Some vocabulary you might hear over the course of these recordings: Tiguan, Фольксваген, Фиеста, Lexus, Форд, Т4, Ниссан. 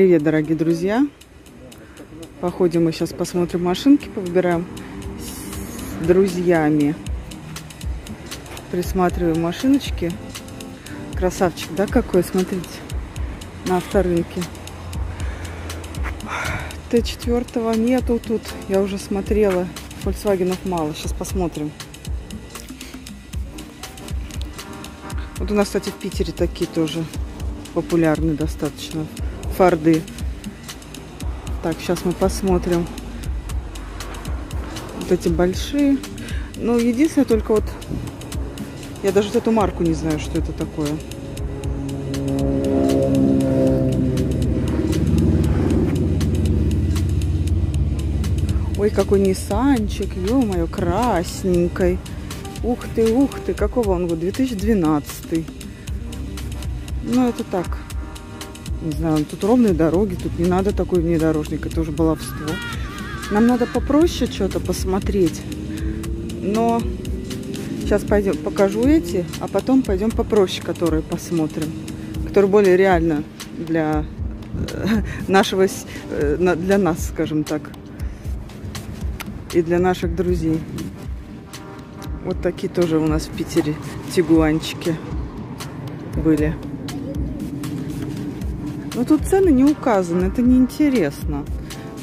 Привет, дорогие друзья! Походим мы сейчас, посмотрим машинки, повыбираем с друзьями. Присматриваем машиночки. Красавчик, да, какой, смотрите, на авторынке. Т4 нету тут, я уже смотрела. Фольксвагенов мало, сейчас посмотрим. Вот у нас, кстати, в Питере такие тоже популярны достаточно. Форды. Так, сейчас мы посмотрим. Вот эти большие. Ну, единственное, только вот... Я даже вот эту марку не знаю, что это такое. Ой, какой Ниссанчик, ё-моё, красненький. Ух ты, какого он год? 2012. Ну, это так. Не знаю, тут ровные дороги, тут не надо такой внедорожник, это уже баловство. Нам надо попроще что-то посмотреть. Но... Сейчас пойдем, покажу эти, а потом пойдем попроще, которые посмотрим. Которые более реально для нашего, для нас, скажем так. И для наших друзей. Вот такие тоже у нас в Питере тигуанчики были. Но тут цены не указаны, это неинтересно.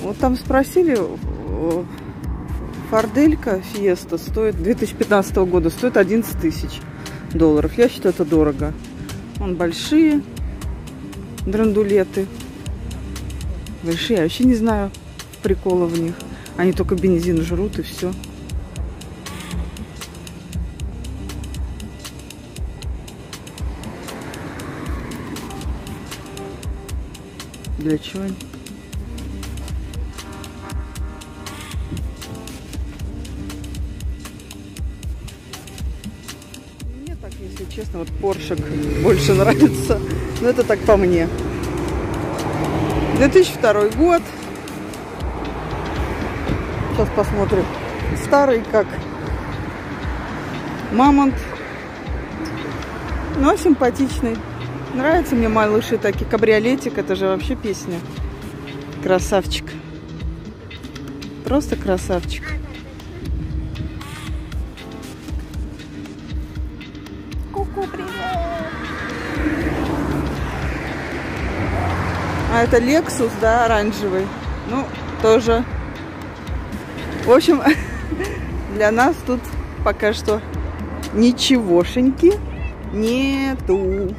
Вот там спросили... Форделька Фиеста стоит 2015 года, стоит 11 тысяч долларов. Я считаю, это дорого. Вон большие драндулеты. Большие, я вообще не знаю прикола в них. Они только бензин жрут и все. Для чего они? Если честно, вот Поршек больше нравится. Но это так по мне. 2002 год. Сейчас посмотрим. Старый как мамонт. Но симпатичный. Нравятся мне малыши такие. Кабриолетик, это же вообще песня. Красавчик. Просто красавчик. А это Lexus, да, оранжевый. Ну, тоже. В общем, для нас тут пока что ничегошеньки нету.